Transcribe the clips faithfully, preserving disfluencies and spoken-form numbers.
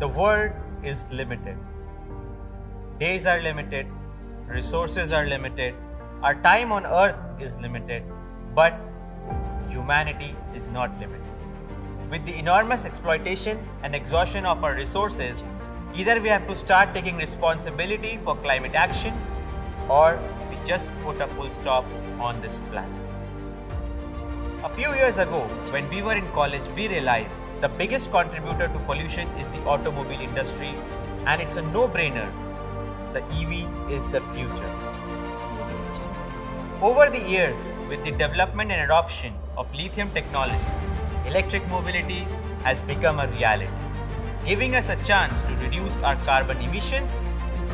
The world is limited. Days are limited, resources are limited, our time on earth is limited, but humanity is not limited. With the enormous exploitation and exhaustion of our resources, either we have to start taking responsibility for climate action, or we just put a full stop on this planet. A few years ago, when we were in college, we realized the biggest contributor to pollution is the automobile industry, and it's a no-brainer. The E V is the future. Over the years, with the development and adoption of lithium technology, electric mobility has become a reality, giving us a chance to reduce our carbon emissions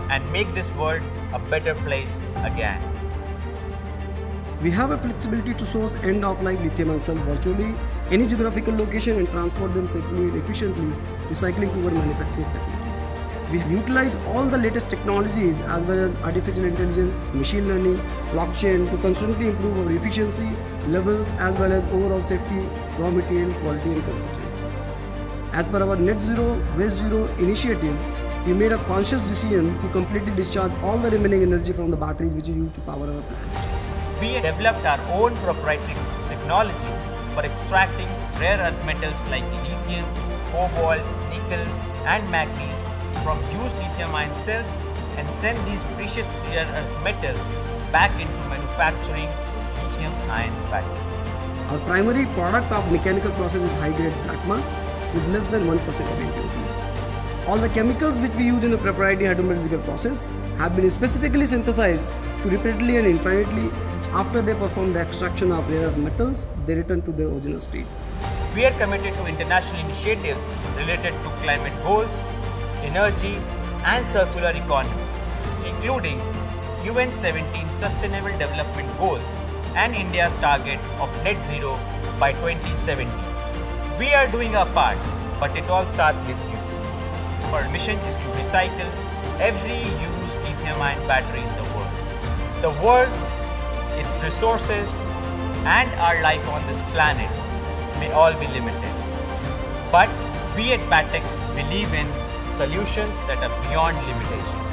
and make this world a better place again. We have a flexibility to source end-of-life lithium-ion cells virtually any geographical location and transport them safely and efficiently, recycling to our manufacturing facility. We utilize all the latest technologies as well as artificial intelligence, machine learning, blockchain to constantly improve our efficiency levels as well as overall safety, raw material quality and consistency. As per our Net Zero, Waste Zero initiative, we made a conscious decision to completely discharge all the remaining energy from the batteries which is used to power our plant. We developed our own proprietary technology for extracting rare earth metals like lithium, cobalt, nickel and manganese from used lithium-ion cells and send these precious rare earth metals back into manufacturing lithium-ion batteries. Our primary product of mechanical process is high-grade black mass with less than one percent of impurities. All the chemicals which we use in the proprietary hydrometallurgical process have been specifically synthesized to repeatedly and infinitely. After they perform the extraction of rare earth metals, they return to their original state. We are committed to international initiatives related to climate goals, energy and circular economy, including U N seventeen Sustainable Development Goals and India's target of net zero by twenty seventy. We are doing our part, but it all starts with you. Our mission is to recycle every used lithium-ion battery in the world. The world, its resources and our life on this planet may all be limited. But we at BatX believe in solutions that are beyond limitation.